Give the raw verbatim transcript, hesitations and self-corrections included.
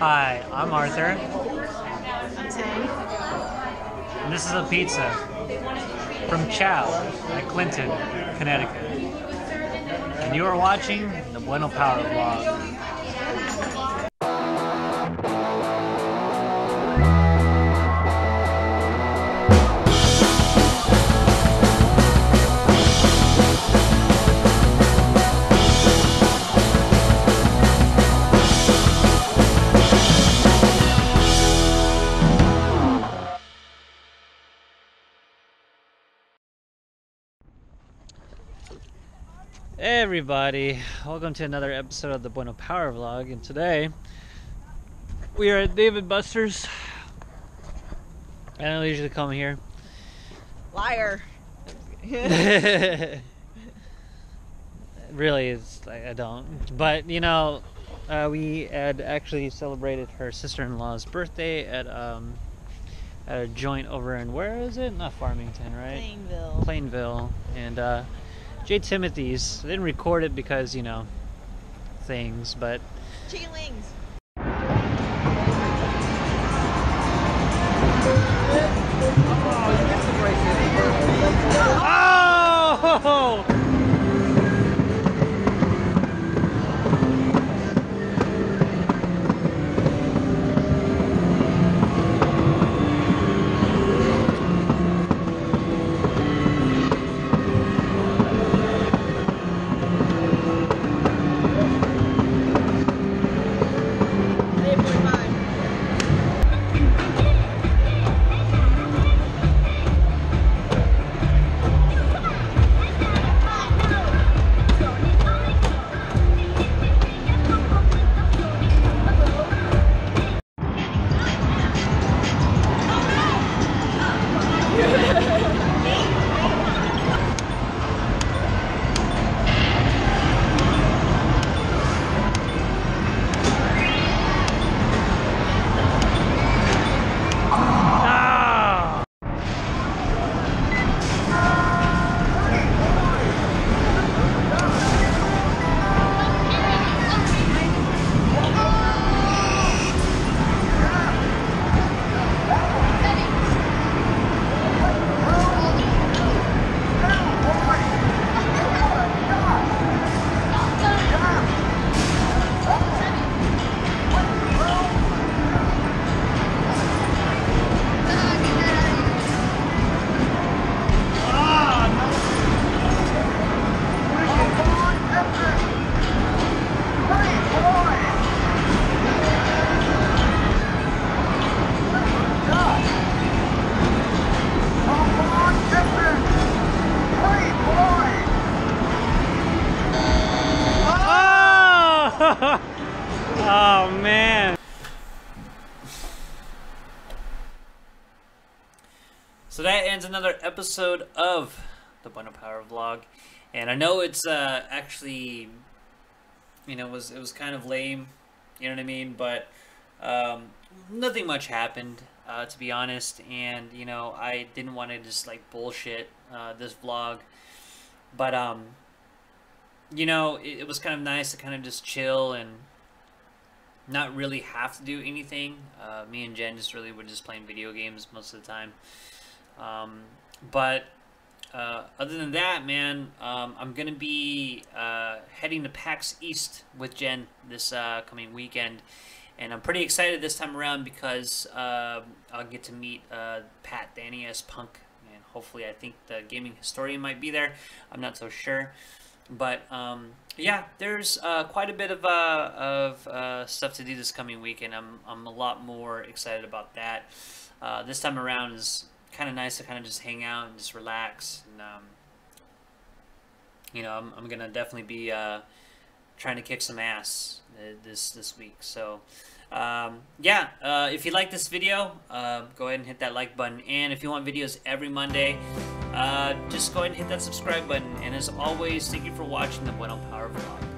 Hi, I'm Arthur. I'm Tay. And this is a pizza from Chow at Clinton, Connecticut. And you are watching the Bueno Power Vlog. Hey everybody, welcome to another episode of the Bueno Power Vlog, and today we are at David Buster's. I don't usually come here. Liar. Really, it's like I don't. But you know, uh, we had actually celebrated her sister-in-law's birthday at um at a joint over in, where is it? Not Farmington, right? Plainville. Plainville, and uh. J. Timothy's. I didn't record it because, you know, things, but... Cheelings! Oh! Oh man. So that ends another episode of the Bueno Power Vlog, and I know it's uh, actually, you know, it was it was kind of lame, you know what I mean? But um, nothing much happened, uh, to be honest, and you know I didn't want to just like bullshit uh, this vlog, but um, you know it, it was kind of nice to kind of just chill and not really have to do anything. Uh, me and Jen just really were just playing video games most of the time. Um, but uh, other than that, man, um, I'm going to be uh, heading to PAX East with Jen this uh, coming weekend. And I'm pretty excited this time around because uh, I'll get to meet uh, Pat the N E S Punk. And hopefully, I think the gaming historian might be there. I'm not so sure. But um, yeah, there's uh, quite a bit of uh, of uh, stuff to do this coming week, and I'm I'm a lot more excited about that. Uh, this time around is kind of nice to kind of just hang out and just relax, and um, you know I'm I'm gonna definitely be uh, trying to kick some ass this this week. So um, yeah, uh, if you like this video, uh, go ahead and hit that like button, and if you want videos every Monday, Uh, just go ahead and hit that subscribe button, and as always, thank you for watching the Bueno Power Vlog.